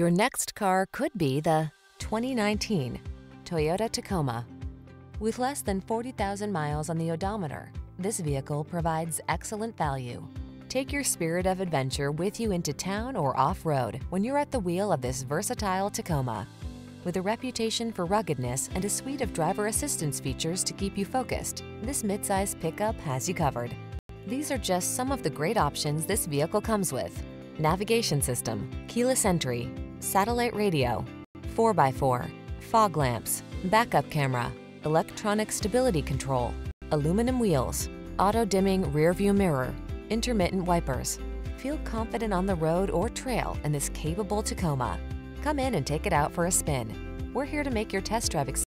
Your next car could be the 2019 Toyota Tacoma. With less than 40,000 miles on the odometer, this vehicle provides excellent value. Take your spirit of adventure with you into town or off-road when you're at the wheel of this versatile Tacoma. With a reputation for ruggedness and a suite of driver assistance features to keep you focused, this midsize pickup has you covered. These are just some of the great options this vehicle comes with: navigation system, keyless entry, satellite radio, 4x4, fog lamps, backup camera, electronic stability control, aluminum wheels, auto-dimming rear-view mirror, intermittent wipers. Feel confident on the road or trail in this capable Tacoma. Come in and take it out for a spin. We're here to make your test drive experience